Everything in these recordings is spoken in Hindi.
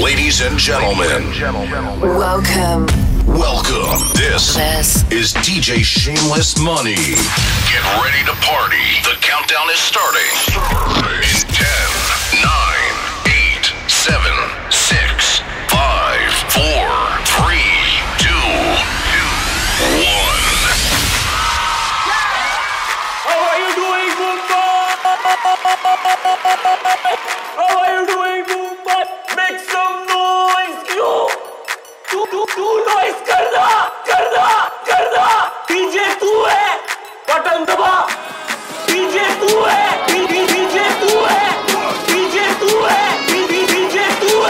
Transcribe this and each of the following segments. Ladies and gentlemen, welcome. This is DJ Shameless Mani. Get ready to party. The countdown is starting in 10, 9, 8, 7, 6, 5, 4, 3, 2, 1. How are you doing, Boomba? How are you doing, Boomba? Make some noise, yo! Tu noise karna! DJ tu hai, button daba. DJ tu hai, DJ tu hai, DJ tu hai, DJ tu hai,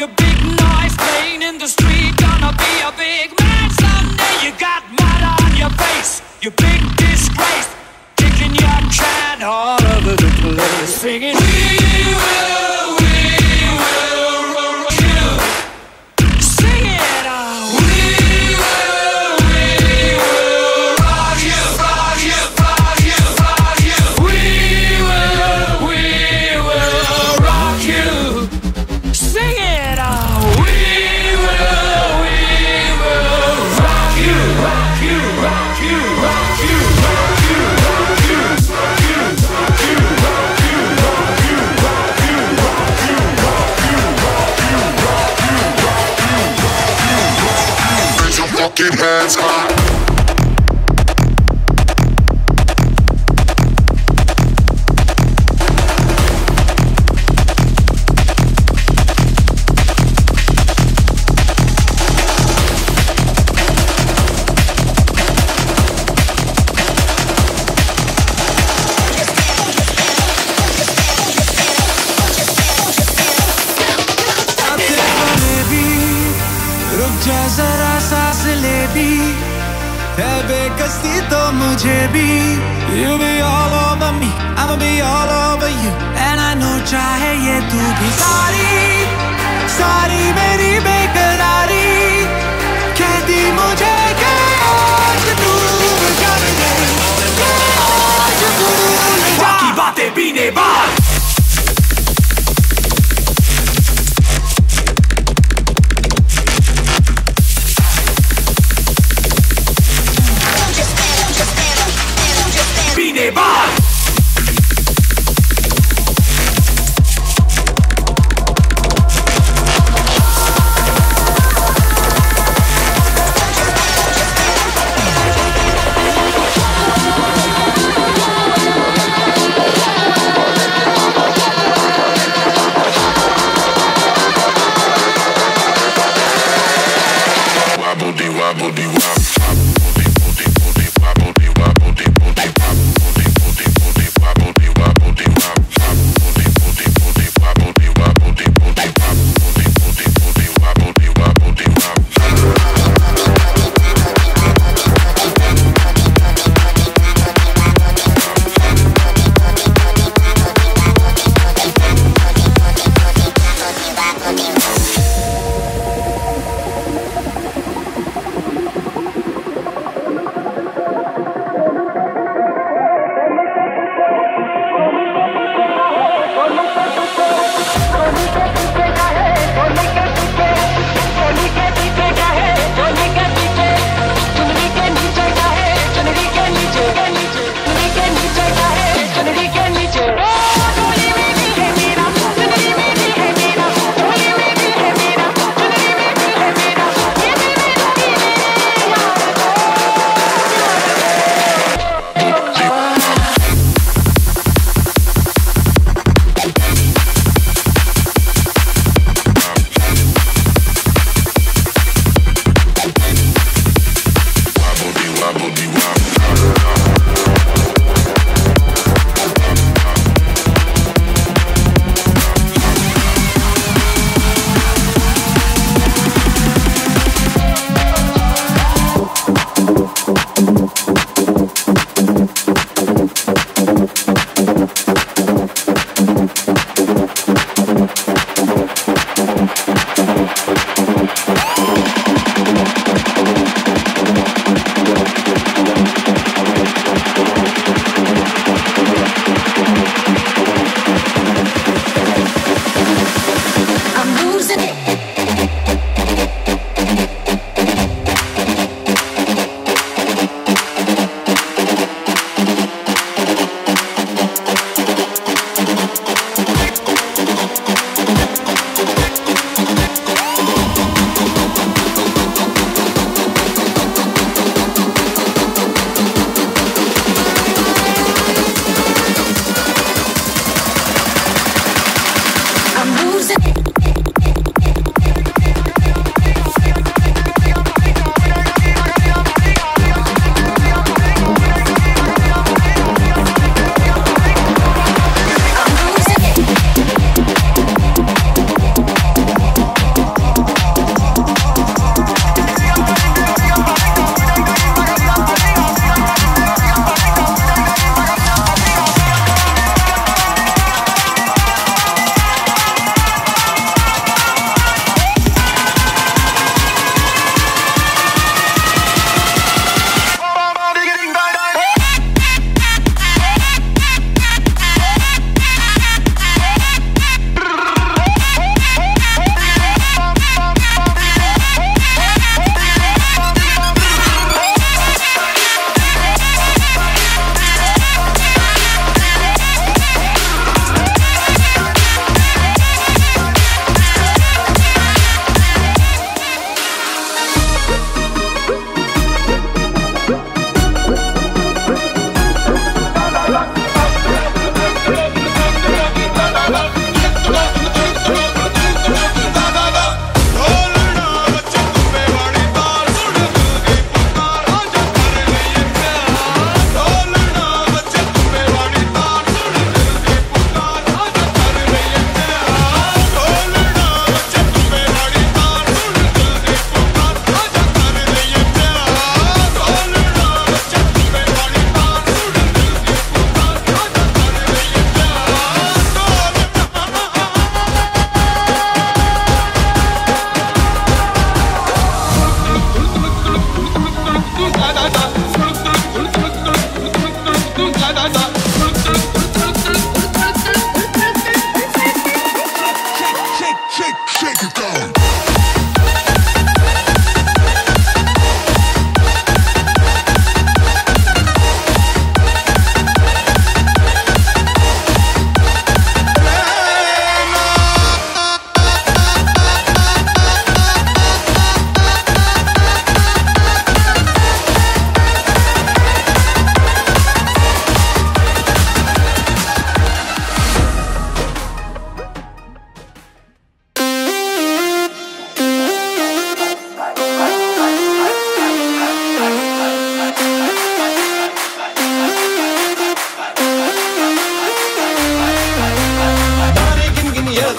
like a big noise playing in the street. Gonna be a big man someday. You got mud on your face, you big disgrace, kicking your can all over the place, singing we will roll you. Sing it out. We will rock you. We will rock you. Sing it out. We will rock you. Keep hands high. Wobble dee wop.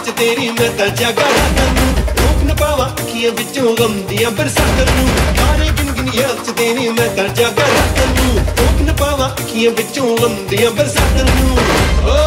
ਵਿੱਚ ਤੇਰੀ ਮੈਂ ਤਾਂ ਜਾਗਣਾ ਤੈਨੂੰ ਰੋਕ ਨਾ ਪਾਵਾਂ ਅੱਖੀਆਂ ਵਿੱਚੋਂ ਗਮ ਦੀਆਂ ਬਰਸਾਤਾਂ ਨੂੰ ਗਾਣੇ ਗਿਣ ਗਿਣੀਆਂ ਵਿੱਚ ਤੇਰੀ ਮੈਂ ਤਾਂ ਜਾਗਣਾ ਤੈਨੂੰ ਰੋਕ ਨਾ ਪਾਵਾਂ ਅੱਖੀਆਂ ਵਿੱਚੋਂ ਗਮ ਦੀਆਂ ਬਰਸਾਤਾਂ ਨੂੰ ਓ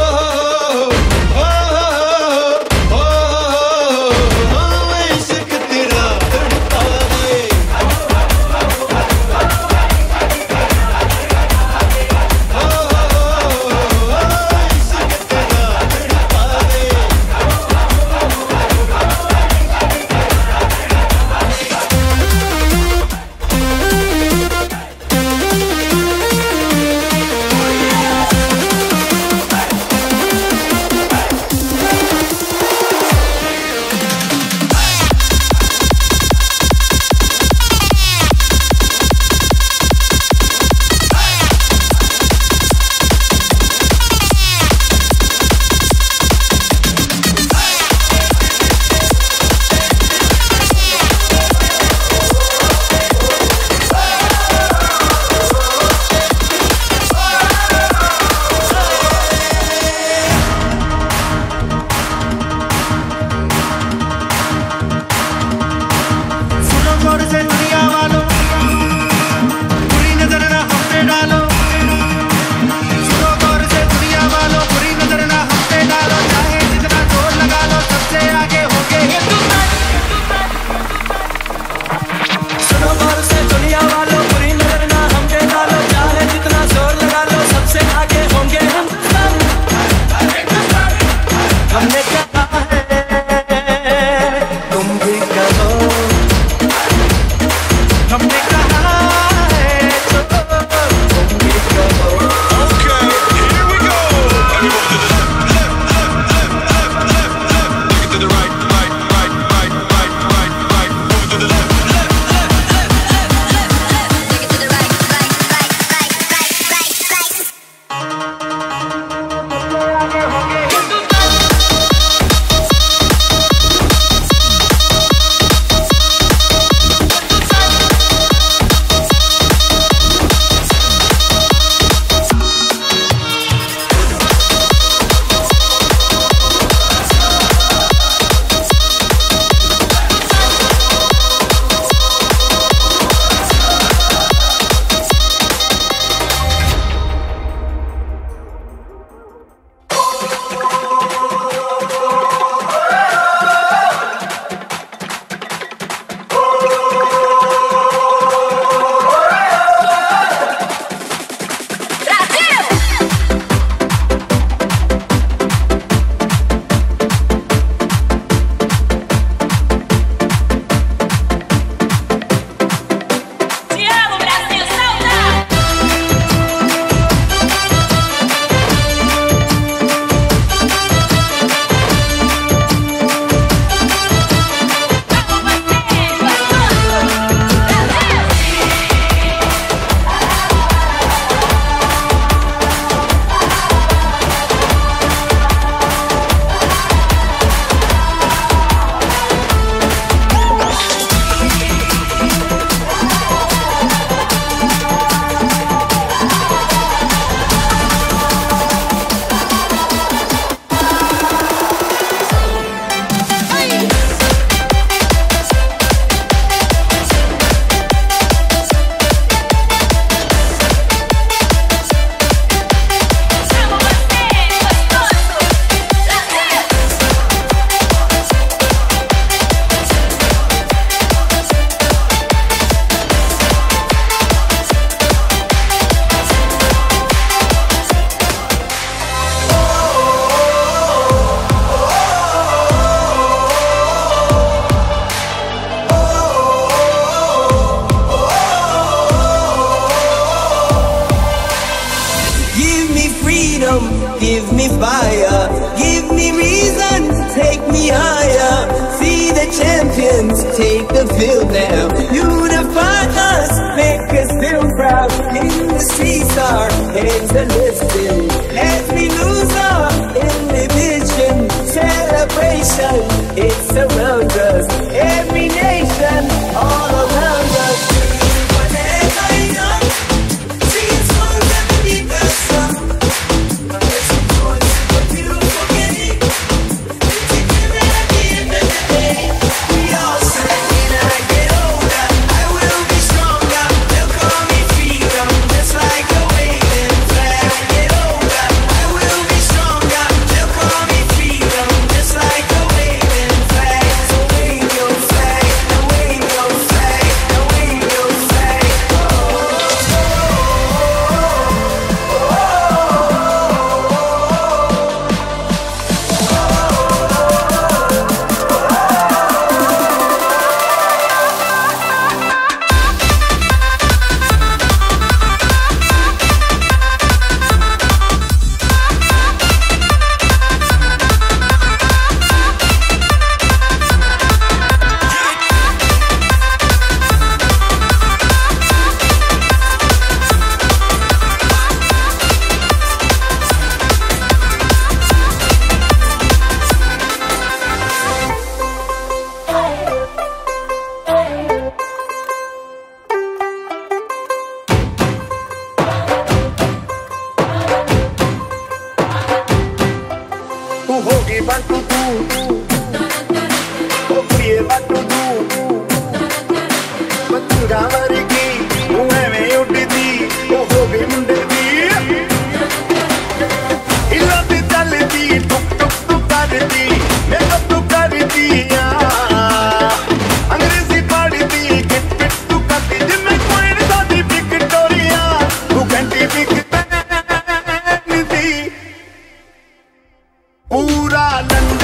Pura la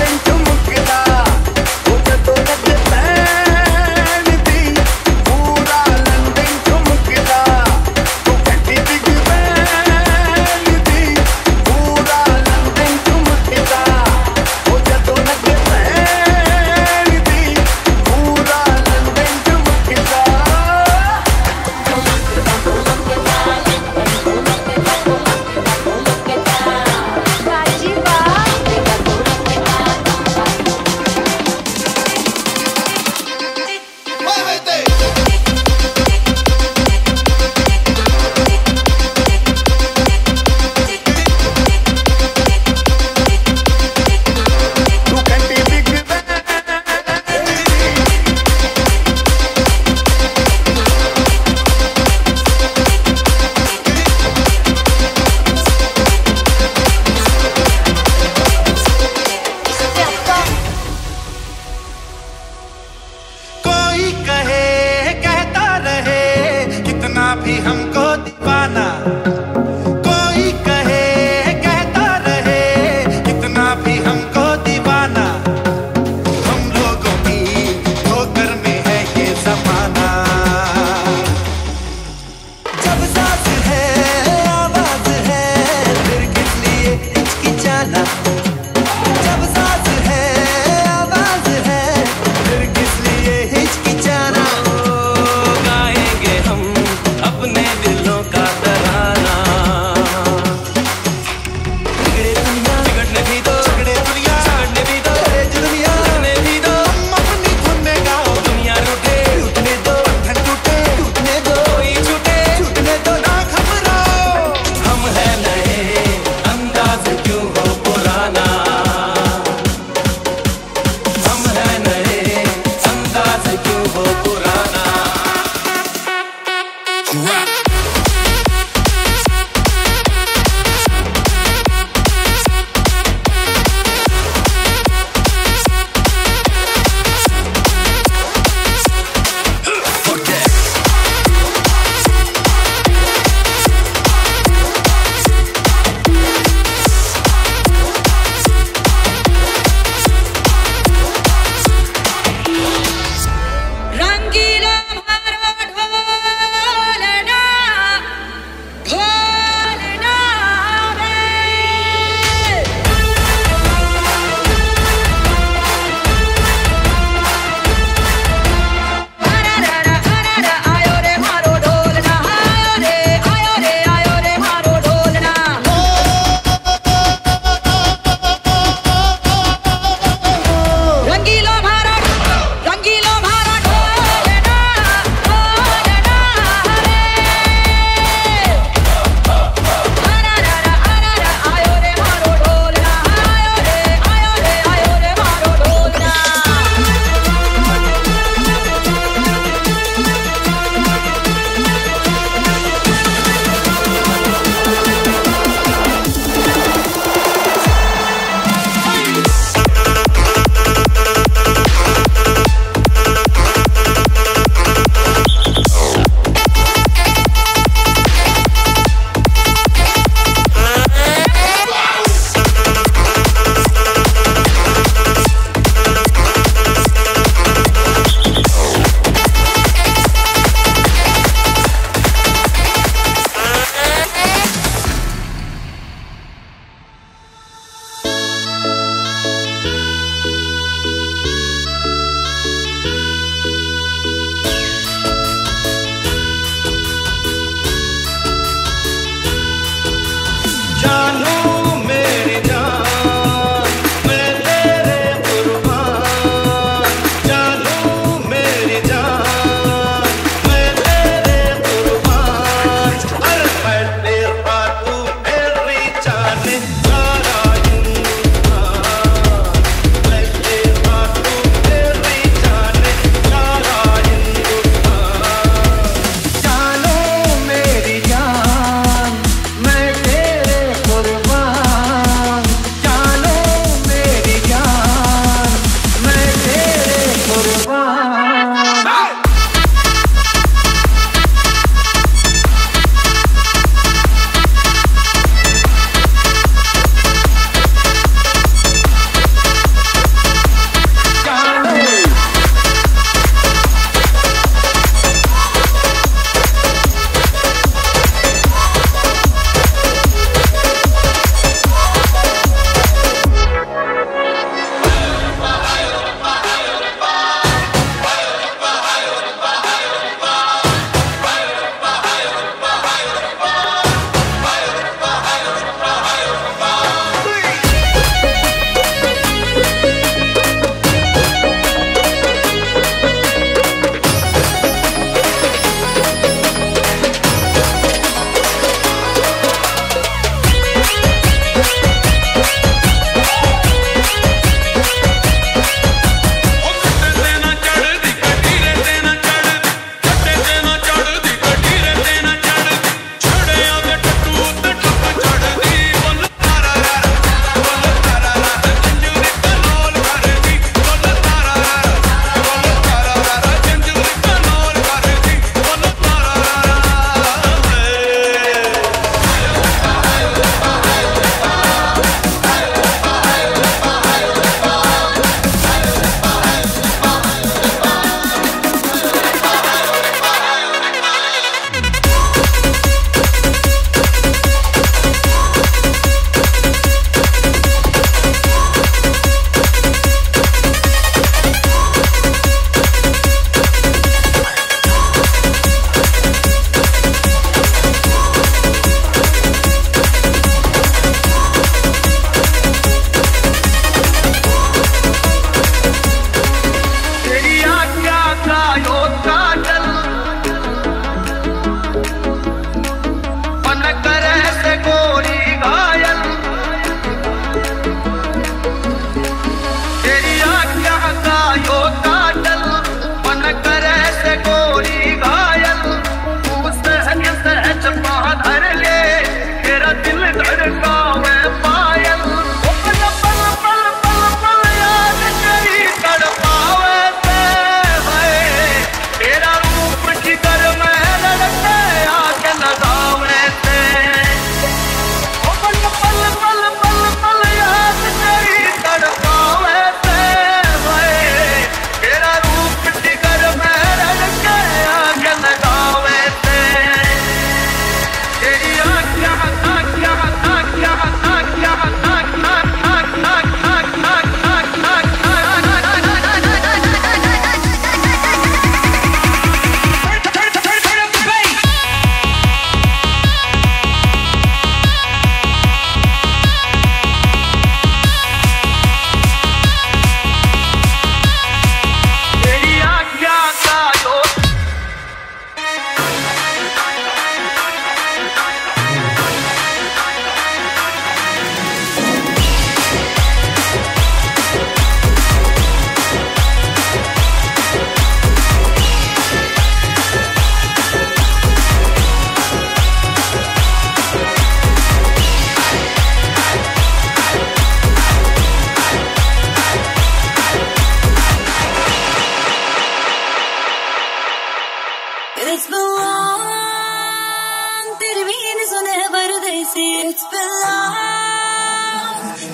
love.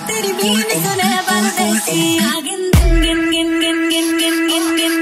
तेरी भीड़ सुने बंदे आगे गिन गिन गिन गिन गिन गिन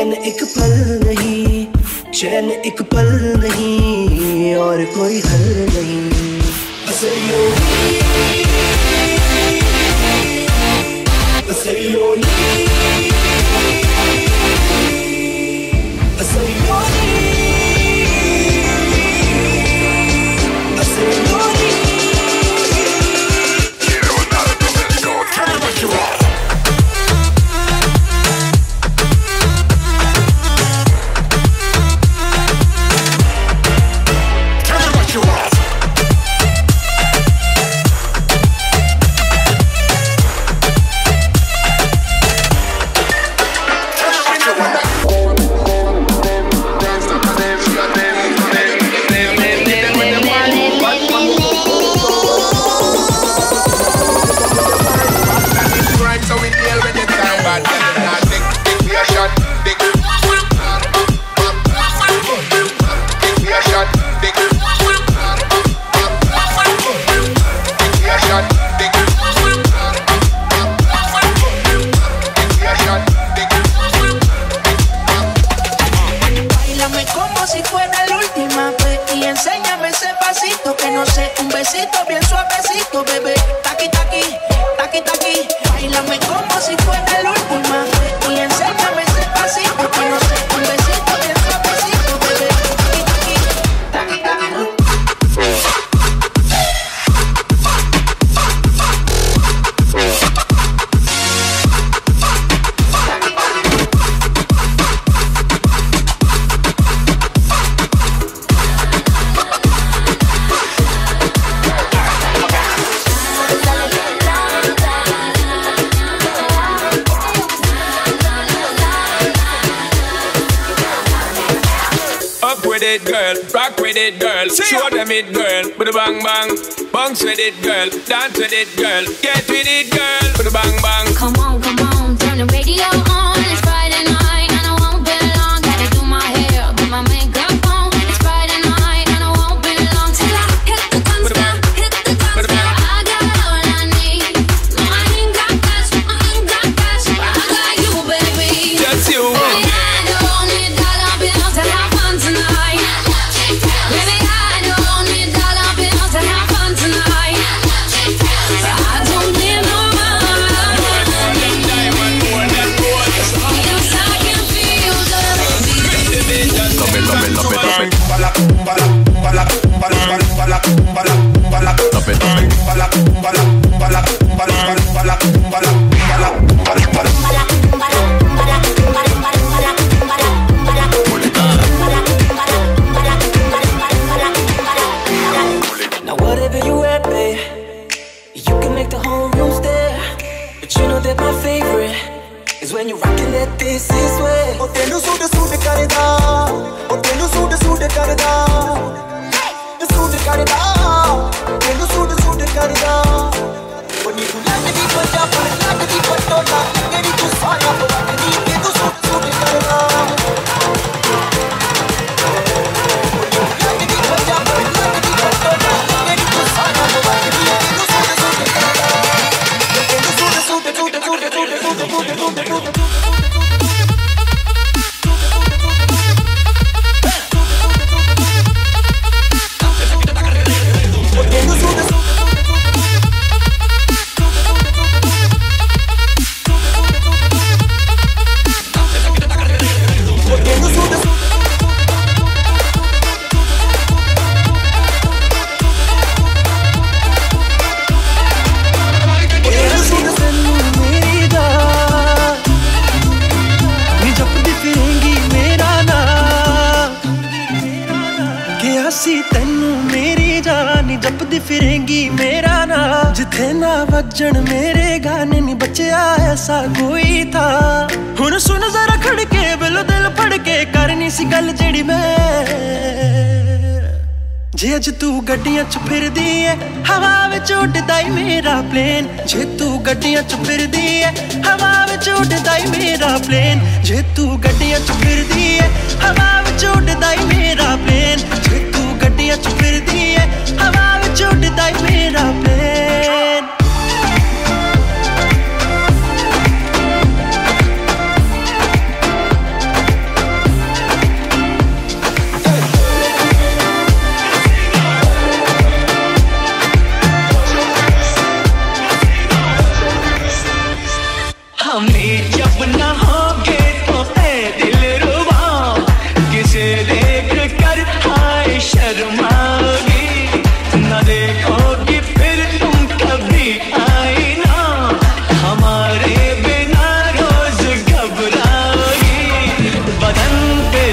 चैन एक पल नहीं, चैन एक पल नहीं, और कोई हल नहीं। बस यूं ही, बस यूं ही, बस यूं ही, बस यूं ही।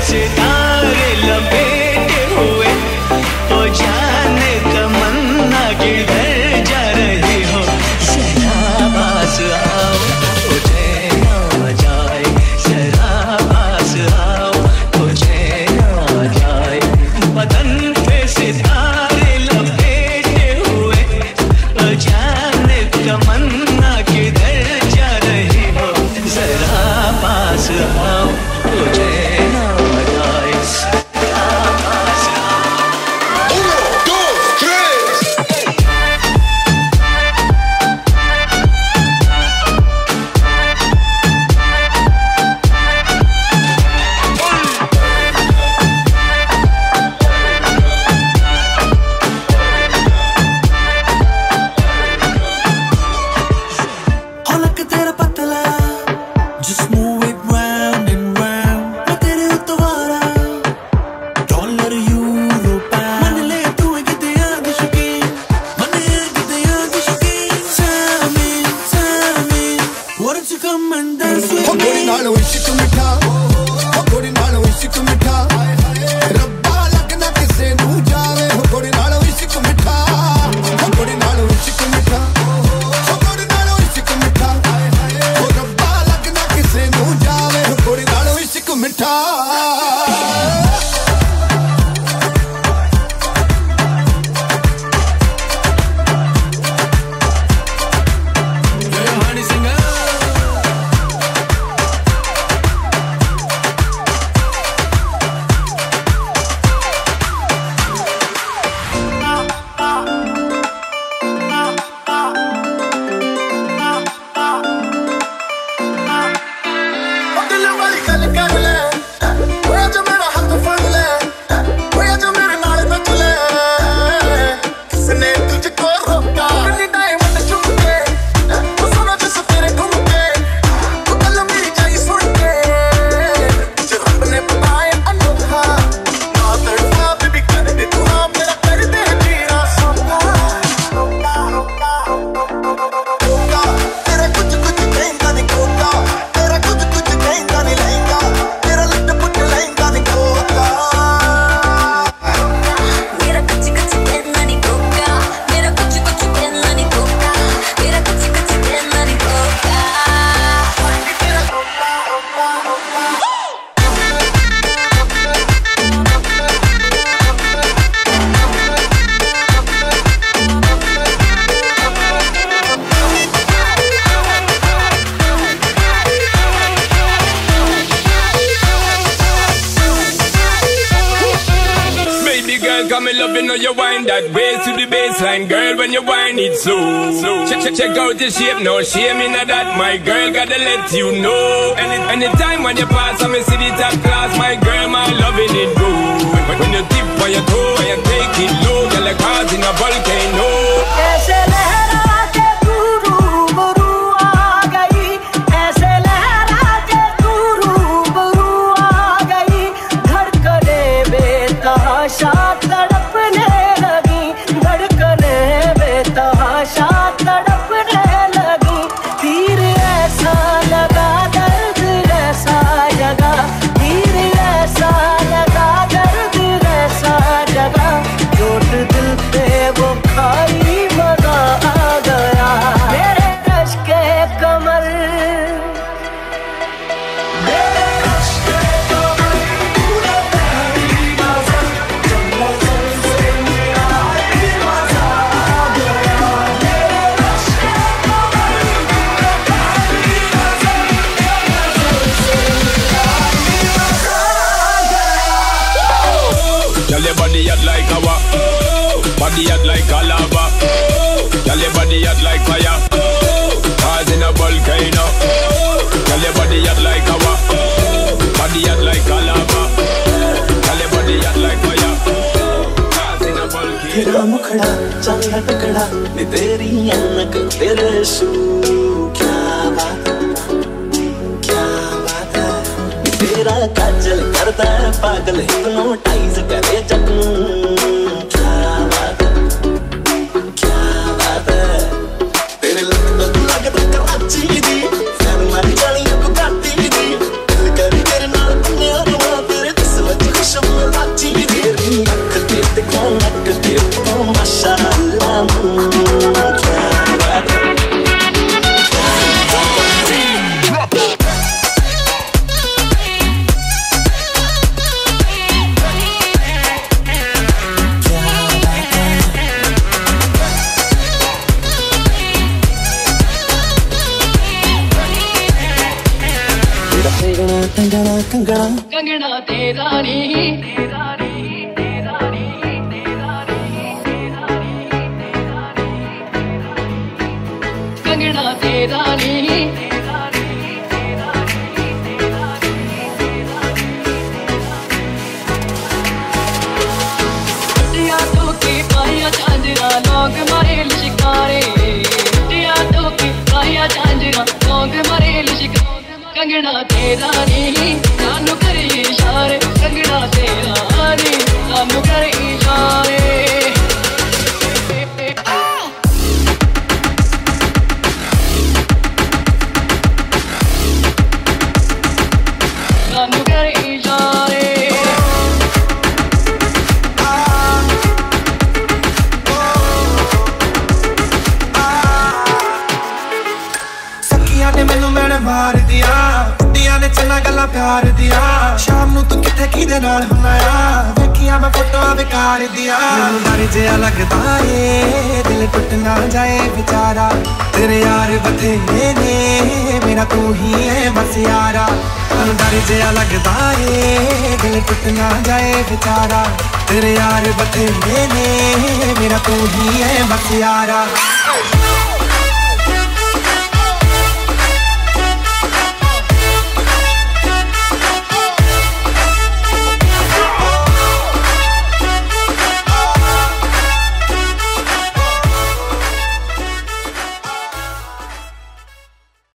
सितारे लपेटे हुए ओ जाने तमन्ना किधर जा रही हो, जरा पास आओ मुझे ना जाए, जरा पास आओ मुझे ना जाए, बदन पे सितारे लपेटे हुए ओ जाने तमन्ना किधर जा रही हो, जरा पास आओ मुझे। Check out the shape, no shame in that. My girl gotta let you know. Anytime when you pass, I'm a city top class. My girl, my loving it go. When you dip on your toe and you take it low, you're like cars in a volcano. चंगा टुकड़ा मैं तेरी आँख तेरे शू, क्या बात है मैं तेरा काजल करता है पागल हिप्नोटाइज करे जखनू, क्या बात है तेरे लगता कराची दी फैन मारी जानियों को काटी दी दिल करे तेरे नाल दुनिया रुआ तेरे कंगना कंगना कंगना तेरा नी तेरा नी तेरा नी तेरा नी तेरा नी तेरा नी कंगना तेरा नी तेरा नी तेरा नी तेरा नी तेरा नी दिया तो की पाया चांदरा लोग मरेल शिकारे दिया तो की पाया चांदरा लोग मरेल शिकारे कंगना तेरा नी सानू करे इशारे कंगना तेरा नी सानू करे इशारे प्यार दिया शाम नू तू किथे किदे नाल हुनाया देखिया मैं फोटो बेकार दिया मैनू डर जिहा लगदा ए दिल टूट ना जाए बेचारा तेरे यार बथेरे ने मेरा तू ही है बस यारा मैनू डर जिहा लगदा ए दिल टूट ना जाए बेचारा तेरे यार बथेरे ने मेरा तू ही है बस यारा